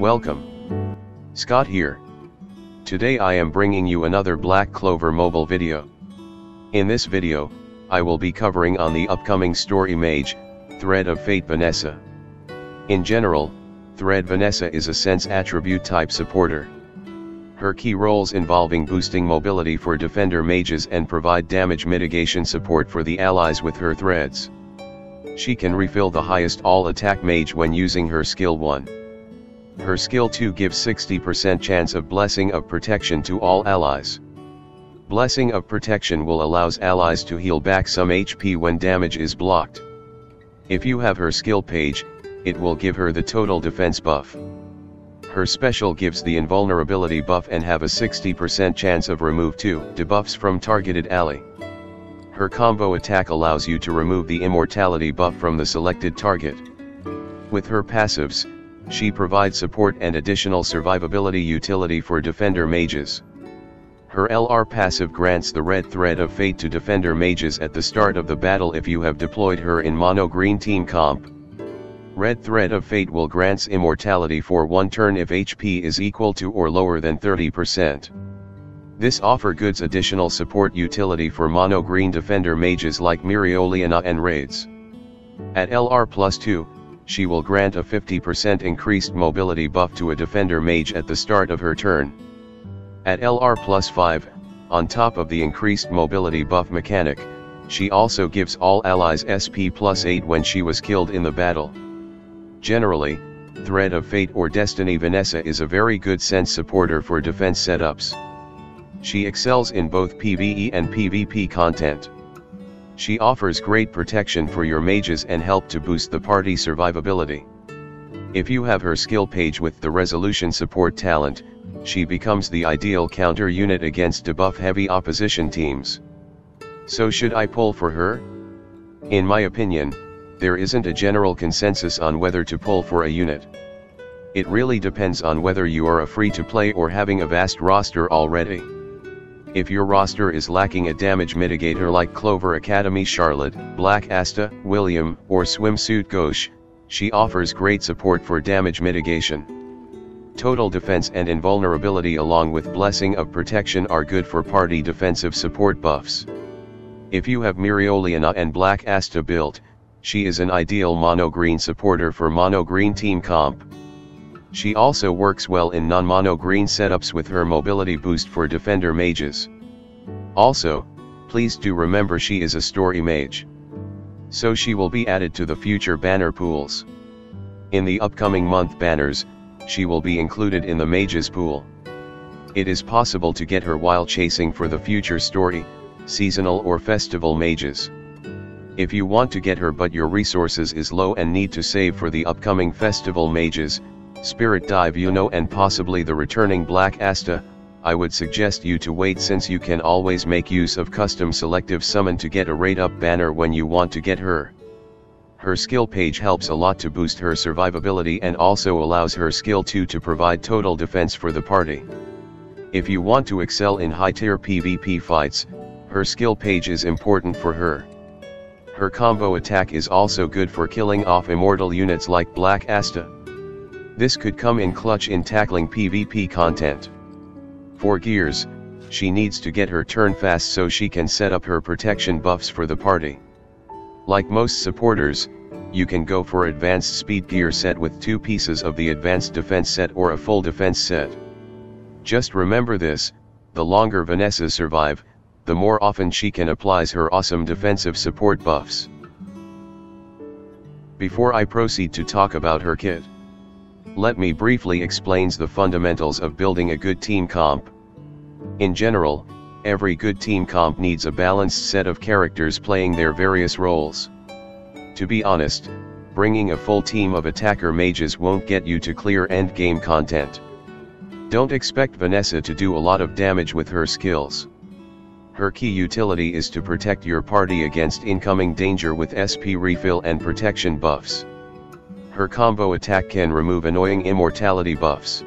Welcome. Scott here. Today I am bringing you another Black Clover mobile video. In this video, I will be covering on the upcoming story mage, Thread of Fate Vanessa. In general, Thread Vanessa is a sense attribute type supporter. Her key roles involving boosting mobility for defender mages and provide damage mitigation support for the allies with her threads. She can refill the highest all attack mage when using her skill 1. Her skill 2 gives 60% chance of blessing of protection to all allies. Blessing of protection will allows allies to heal back some HP when damage is blocked. If you have her skill page, it will give her the total defense buff. Her special gives the invulnerability buff and have a 60% chance of remove 2 debuffs from targeted ally. Her combo attack allows you to remove the immortality buff from the selected target. With her passives, she provides support and additional survivability utility for defender mages. Her LR passive grants the red thread of fate to defender mages at the start of the battle if you have deployed her in mono green team comp. Red Thread of Fate will grants immortality for 1 turn if HP is equal to or lower than 30%. This offer goods additional support utility for mono green defender mages like Mereoleona and raids. At LR+2, she will grant a 50% increased mobility buff to a defender mage at the start of her turn. At LR+5, on top of the increased mobility buff mechanic, she also gives all allies SP +8 when she was killed in the battle. Generally, Thread of Fate or Destiny Vanessa is a very good sense supporter for defense setups. She excels in both PvE and PvP content. She offers great protection for your mages and help to boost the party survivability. If you have her skill page with the resolution support talent, she becomes the ideal counter unit against debuff heavy opposition teams. So should I pull for her? In my opinion, there isn't a general consensus on whether to pull for a unit. It really depends on whether you are a free-to-play or having a vast roster already. If your roster is lacking a damage mitigator like Clover Academy Charlotte, Black Asta, William, or Swimsuit Gauche, she offers great support for damage mitigation. Total defense and invulnerability along with blessing of protection are good for party defensive support buffs. If you have Mereoleona and Black Asta built, she is an ideal mono-green supporter for mono-green team comp. She also works well in non-mono-green setups with her mobility boost for defender mages. Also, please do remember she is a story mage. So she will be added to the future banner pools. In the upcoming month banners, she will be included in the mages pool. It is possible to get her while chasing for the future story, seasonal or festival mages. If you want to get her but your resources is low and need to save for the upcoming festival mages, Spirit Dive and possibly the returning Black Asta, I would suggest you to wait since you can always make use of custom selective summon to get a rate up banner when you want to get her. Her skill page helps a lot to boost her survivability and also allows her skill 2 to provide total defense for the party. If you want to excel in high tier PvP fights, her skill page is important for her. Her combo attack is also good for killing off immortal units like Black Asta. This could come in clutch in tackling PvP content. For gears, she needs to get her turn fast so she can set up her protection buffs for the party. Like most supporters, you can go for advanced speed gear set with 2 pieces of the advanced defense set or a full defense set. Just remember this, the longer Vanessa survives, the more often she can apply her awesome defensive support buffs. Before I proceed to talk about her kit, let me briefly explain the fundamentals of building a good team comp. In general, every good team comp needs a balanced set of characters playing their various roles. To be honest, bringing a full team of attacker mages won't get you to clear end game content. Don't expect Vanessa to do a lot of damage with her skills. Her key utility is to protect your party against incoming danger with SP refill and protection buffs. Her combo attack can remove annoying immortality buffs.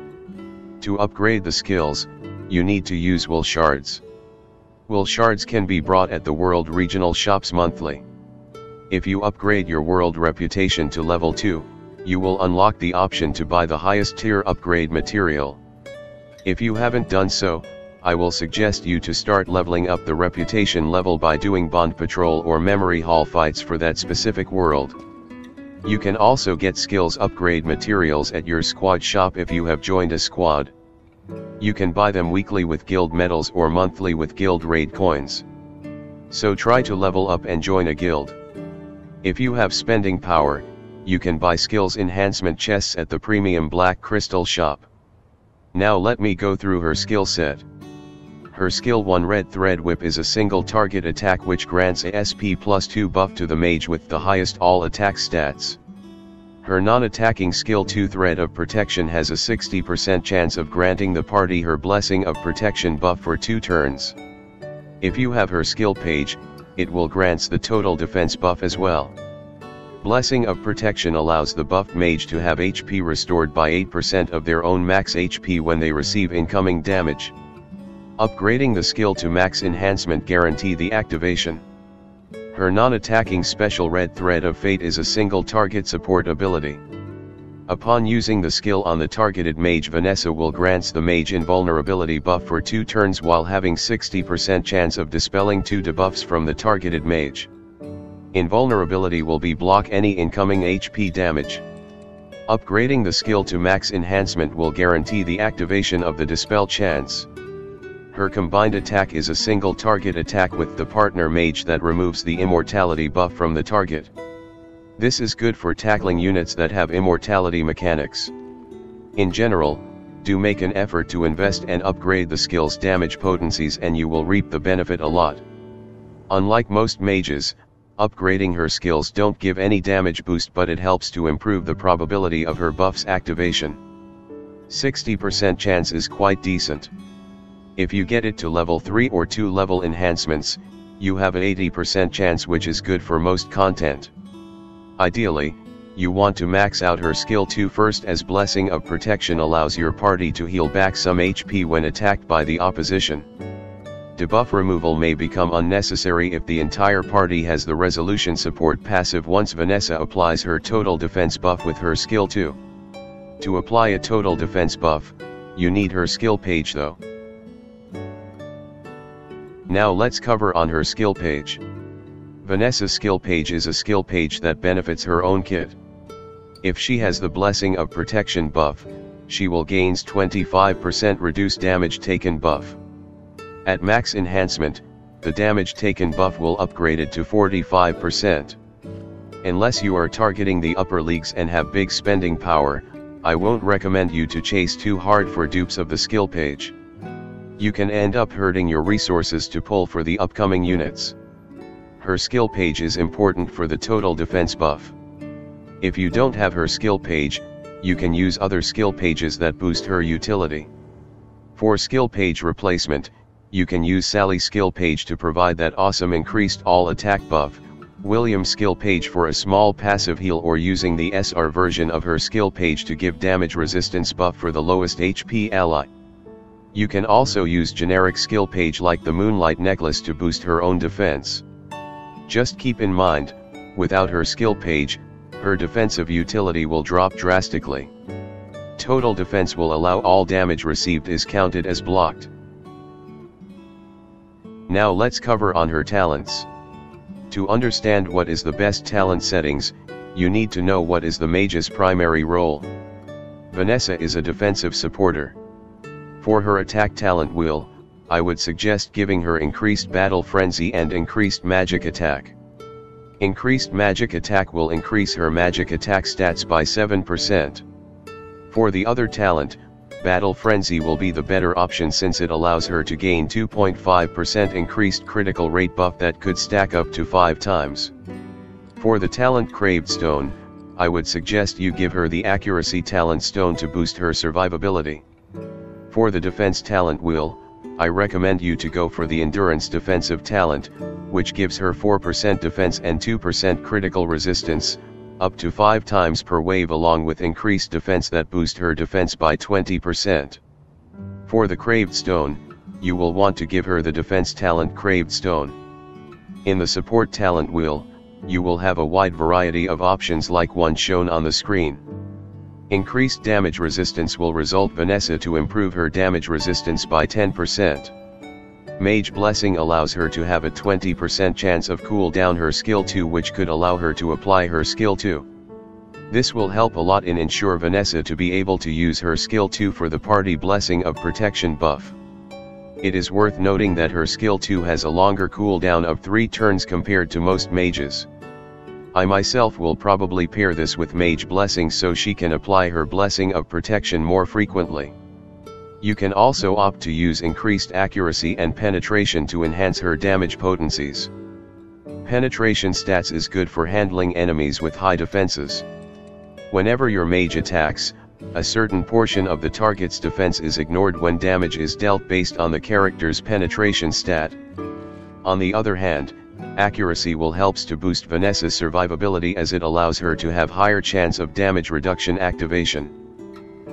To upgrade the skills, you need to use Will Shards. Will Shards can be brought at the World Regional Shops monthly. If you upgrade your World Reputation to level 2, you will unlock the option to buy the highest tier upgrade material. If you haven't done so, I will suggest you to start leveling up the reputation level by doing bond patrol or memory hall fights for that specific world. You can also get skills upgrade materials at your squad shop if you have joined a squad. You can buy them weekly with guild medals or monthly with guild raid coins. So try to level up and join a guild. If you have spending power, you can buy skills enhancement chests at the premium Black Crystal shop. Now let me go through her skill set. Her skill 1 Red Thread Whip is a single target attack which grants a SP plus 2 buff to the mage with the highest all attack stats. Her non-attacking skill 2 Thread of Protection has a 60% chance of granting the party her Blessing of Protection buff for 2 turns. If you have her skill page, it will grants the total defense buff as well. Blessing of Protection allows the buffed mage to have HP restored by 8% of their own max HP when they receive incoming damage. Upgrading the skill to max enhancement guarantee the activation. Her non-attacking special Red Thread of Fate is a single target support ability. Upon using the skill on the targeted mage, Vanessa will grants the mage invulnerability buff for 2 turns while having 60% chance of dispelling 2 debuffs from the targeted mage. Invulnerability will be block any incoming HP damage. Upgrading the skill to max enhancement will guarantee the activation of the dispel chance. Her combined attack is a single target attack with the partner mage that removes the immortality buff from the target. This is good for tackling units that have immortality mechanics. In general, do make an effort to invest and upgrade the skill's damage potencies and you will reap the benefit a lot. Unlike most mages, upgrading her skills don't give any damage boost, but it helps to improve the probability of her buff's activation. 60% chance is quite decent. If you get it to level 3 or 2 level enhancements, you have an 80% chance, which is good for most content. Ideally, you want to max out her skill 2 first, as Blessing of Protection allows your party to heal back some HP when attacked by the opposition. Debuff removal may become unnecessary if the entire party has the Resolution Support passive once Vanessa applies her total defense buff with her skill 2. To apply a total defense buff, you need her skill page though. Now let's cover on her skill page. Vanessa's skill page is a skill page that benefits her own kit. If she has the Blessing of Protection buff, she will gains 25% reduced damage taken buff. At max enhancement, the damage taken buff will upgrade it to 45%. Unless you are targeting the upper leagues and have big spending power, I won't recommend you to chase too hard for dupes of the skill page. You can end up hurting your resources to pull for the upcoming units. Her skill page is important for the total defense buff. If you don't have her skill page, you can use other skill pages that boost her utility. For skill page replacement, you can use Sally's skill page to provide that awesome increased all attack buff, William's skill page for a small passive heal, or using the SR version of her skill page to give damage resistance buff for the lowest HP ally. You can also use generic skill page like the Moonlight Necklace to boost her own defense. Just keep in mind, without her skill page, her defensive utility will drop drastically. Total defense will allow all damage received is counted as blocked. Now let's cover on her talents. To understand what is the best talent settings, you need to know what is the mage's primary role. Vanessa is a defensive supporter. For her attack talent wheel, I would suggest giving her increased battle frenzy and increased magic attack. Increased magic attack will increase her magic attack stats by 7%. For the other talent, battle frenzy will be the better option since it allows her to gain 2.5% increased critical rate buff that could stack up to 5 times. For the talent Craved Stone, I would suggest you give her the accuracy talent stone to boost her survivability. For the defense talent wheel, I recommend you to go for the endurance defensive talent, which gives her 4% defense and 2% critical resistance, up to 5 times per wave, along with increased defense that boosts her defense by 20%. For the Craved Stone, you will want to give her the defense talent Craved Stone. In the support talent wheel, you will have a wide variety of options like one shown on the screen. Increased damage resistance will result Vanessa to improve her damage resistance by 10%. Mage Blessing allows her to have a 20% chance of cool down her skill 2, which could allow her to apply her skill 2. This will help a lot in ensure Vanessa to be able to use her skill 2 for the Party Blessing of Protection buff. It is worth noting that her skill 2 has a longer cooldown of 3 turns compared to most mages. I myself will probably pair this with Mage Blessing so she can apply her Blessing of Protection more frequently. You can also opt to use increased accuracy and penetration to enhance her damage potencies. Penetration stats is good for handling enemies with high defenses. Whenever your mage attacks, a certain portion of the target's defense is ignored when damage is dealt based on the character's penetration stat. On the other hand, accuracy will helps to boost Vanessa's survivability as it allows her to have higher chance of damage reduction activation.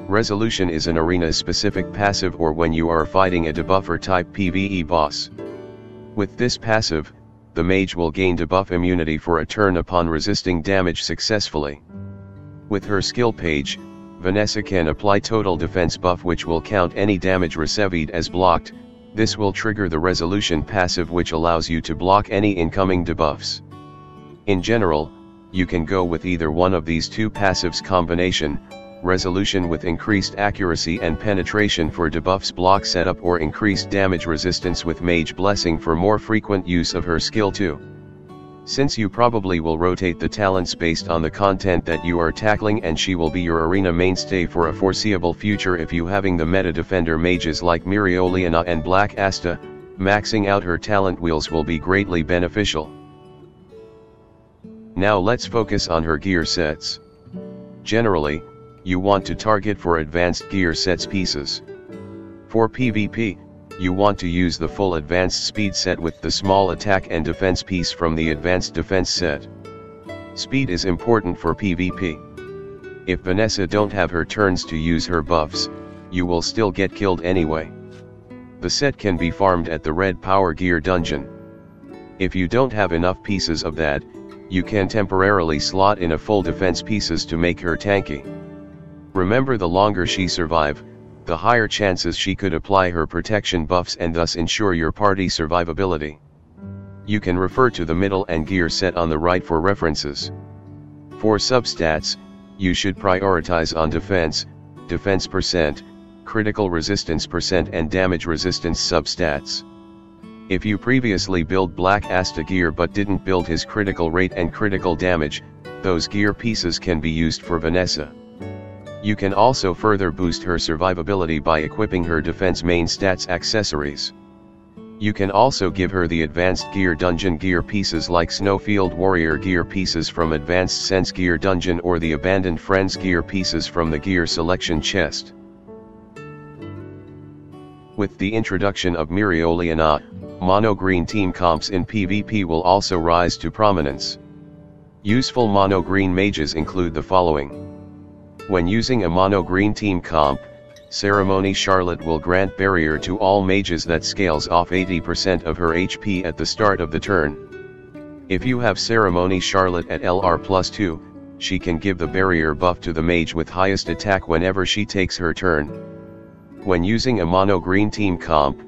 Resolution is an arena-specific passive or when you are fighting a debuffer type PvE boss. With this passive, the mage will gain debuff immunity for a turn upon resisting damage successfully. With her skill page, Vanessa can apply total defense buff which will count any damage received as blocked. This will trigger the resolution passive which allows you to block any incoming debuffs. In general, you can go with either one of these two passives combination, resolution with increased accuracy and penetration for debuffs block setup or increased damage resistance with Mage Blessing for more frequent use of her skill 2. Since you probably will rotate the talents based on the content that you are tackling and she will be your arena mainstay for a foreseeable future if you having the meta defender mages like Mereoleona and Black Asta, maxing out her talent wheels will be greatly beneficial. Now let's focus on her gear sets. Generally, you want to target for advanced gear sets pieces. For PvP, you want to use the full advanced speed set with the small attack and defense piece from the advanced defense set. Speed is important for PvP. If Vanessa don't have her turns to use her buffs, you will still get killed anyway. The set can be farmed at the Red Power Gear dungeon. If you don't have enough pieces of that, you can temporarily slot in a full defense pieces to make her tanky. Remember, the longer she survive, the higher chances she could apply her protection buffs and thus ensure your party survivability. You can refer to the middle and gear set on the right for references. For substats, you should prioritize on defense, defense percent, critical resistance percent and damage resistance substats. If you previously built Black Asta gear but didn't build his critical rate and critical damage, those gear pieces can be used for Vanessa. You can also further boost her survivability by equipping her defense main stats accessories. You can also give her the advanced gear dungeon gear pieces like Snowfield Warrior gear pieces from Advanced Sense gear dungeon or the Abandoned Friends gear pieces from the gear selection chest. With the introduction of Mereoleona, mono green team comps in PvP will also rise to prominence. Useful mono green mages include the following. When using a mono green team comp, Ceremony Charlotte will grant barrier to all mages that scales off 80% of her HP at the start of the turn. If you have Ceremony Charlotte at LR+2, she can give the barrier buff to the mage with highest attack whenever she takes her turn. When using a mono green team comp,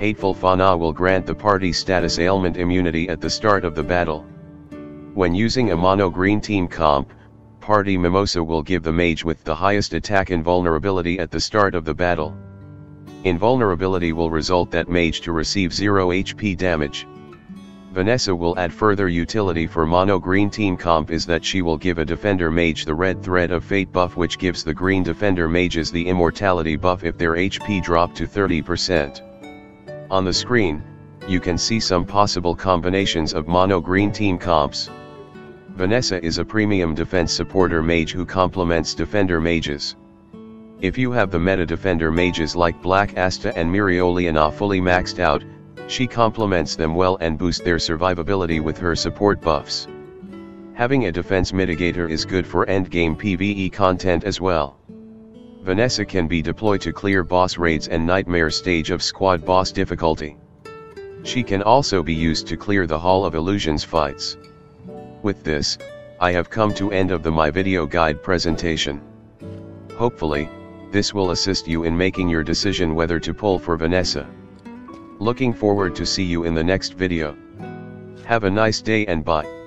Hateful Fana will grant the party status ailment immunity at the start of the battle. When using a mono green team comp, Party Mimosa will give the mage with the highest attack invulnerability at the start of the battle. Invulnerability will result that mage to receive 0 HP damage. Vanessa will add further utility for mono green team comp is that she will give a defender mage the red Thread of Fate buff which gives the green defender mages the immortality buff if their HP drop to 30%. On the screen, you can see some possible combinations of mono green team comps. Vanessa is a premium defense supporter mage who complements defender mages. If you have the meta defender mages like Black Asta and Mereoleona fully maxed out, she complements them well and boosts their survivability with her support buffs. Having a defense mitigator is good for endgame PvE content as well. Vanessa can be deployed to clear boss raids and nightmare stage of squad boss difficulty. She can also be used to clear the Hall of Illusions fights. With this, I have come to end of my video guide presentation. Hopefully, this will assist you in making your decision whether to pull for Vanessa. Looking forward to see you in the next video. Have a nice day and bye.